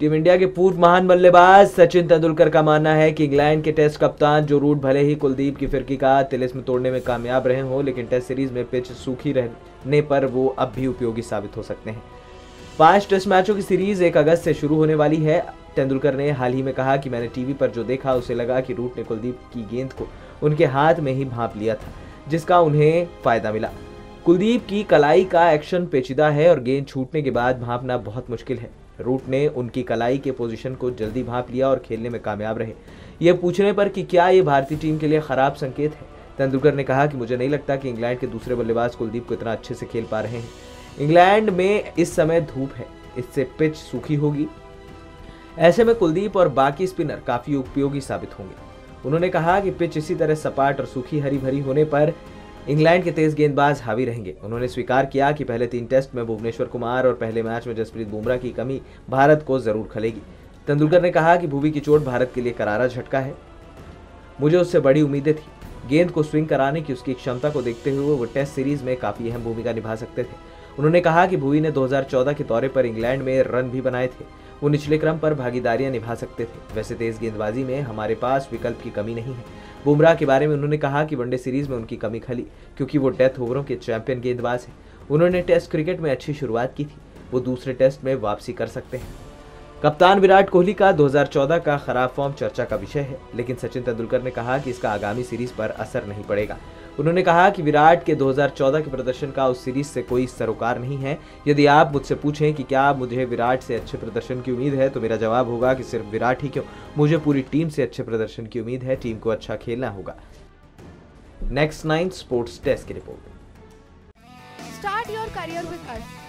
Team India के पूर्व महान बल्लेबाज सचिन तेंदुलकर का मानना है कि इंग्लैंड के टेस्ट कप्तान जो रूट भले ही कुलदीप की फिरकी का तिलिस्म तोड़ने में कामयाब रहे हों, लेकिन टेस्ट सीरीज में पिच सूखी रहने पर वो अब भी उपयोगी साबित हो सकते हैं। 5 टेस्ट मैचों की सीरीज 1 अगस्त से शुरू होने वाली है। तेंदुलकर ने हाल ही में कहा कि मैंने टीवी पर जो देखा उसे लगा कि रूट ने कुलदीप की गेंद को उनके हाथ में ही भांप लिया था, जिसका उन्हें फायदा मिला। कुलदीप की कलाई का एक्शन पेचीदा है और गेंद छूटने के बाद भांपना बहुत मुश्किल है। रूट ने उनकी कलाई के पोजीशन को जल्दी भांप लिया और खेलने में कामयाब रहे। यह पूछने पर कि क्या ये भारतीय टीम के लिए खराब संकेत है, तेंदुलकर ने कहा कि मुझे नहीं लगता कि इंग्लैंड के दूसरे बल्लेबाज कुलदीप को इतना अच्छे से खेल पा रहे हैं। इंग्लैंड में इस समय धूप है, इससे पिच सूखी होगी, ऐसे में कुलदीप और बाकी स्पिनर काफ़ी उपयोगी साबित होंगे। उन्होंने कहा कि पिच इसी तरह सपाट और सूखी हरी भरी होने पर इंग्लैंड के तेज गेंदबाज हावी रहेंगे। उन्होंने स्वीकार किया कि पहले 3 टेस्ट में भुवनेश्वर कुमार और पहले मैच में जसप्रीत बुमराह की कमी भारत को जरूर खलेगी। तेंदुलकर ने कहा कि भुवी की चोट भारत के लिए करारा झटका है, मुझे उससे बड़ी उम्मीदें थी। गेंद को स्विंग कराने की उसकी क्षमता को देखते हुए वो टेस्ट सीरीज में काफ़ी अहम भूमिका निभा सकते थे। उन्होंने कहा कि भुवी ने 2014 के दौरे पर इंग्लैंड में रन भी बनाए थे, वो निचले क्रम पर भागीदारियां निभा सकते थे। वैसे तेज गेंदबाजी में हमारे पास विकल्प की कमी नहीं है। बुमराह के बारे में उन्होंने कहा कि वनडे सीरीज में उनकी कमी खली क्योंकि वो डेथ ओवरों के चैंपियन गेंदबाज हैं। उन्होंने टेस्ट क्रिकेट में अच्छी शुरुआत की थी, वो दूसरे टेस्ट में वापसी कर सकते हैं। कप्तान विराट कोहली का 2014 का खराब फॉर्म चर्चा का विषय है, लेकिन सचिन तेंदुलकर ने कहा कि इसका आगामी सीरीज पर असर नहीं पड़ेगा। उन्होंने कहा कि विराट के 2014 के प्रदर्शन का उस सीरीज से कोई सरोकार नहीं है। यदि आप मुझसे पूछें कि क्या मुझे विराट से अच्छे प्रदर्शन की उम्मीद है, तो मेरा जवाब होगा कि सिर्फ विराट ही क्यों, मुझे पूरी टीम से अच्छे प्रदर्शन की उम्मीद है। टीम को अच्छा खेलना होगा। नेक्स्ट 9 स्पोर्ट्स डेस्क की report. Start your career with us.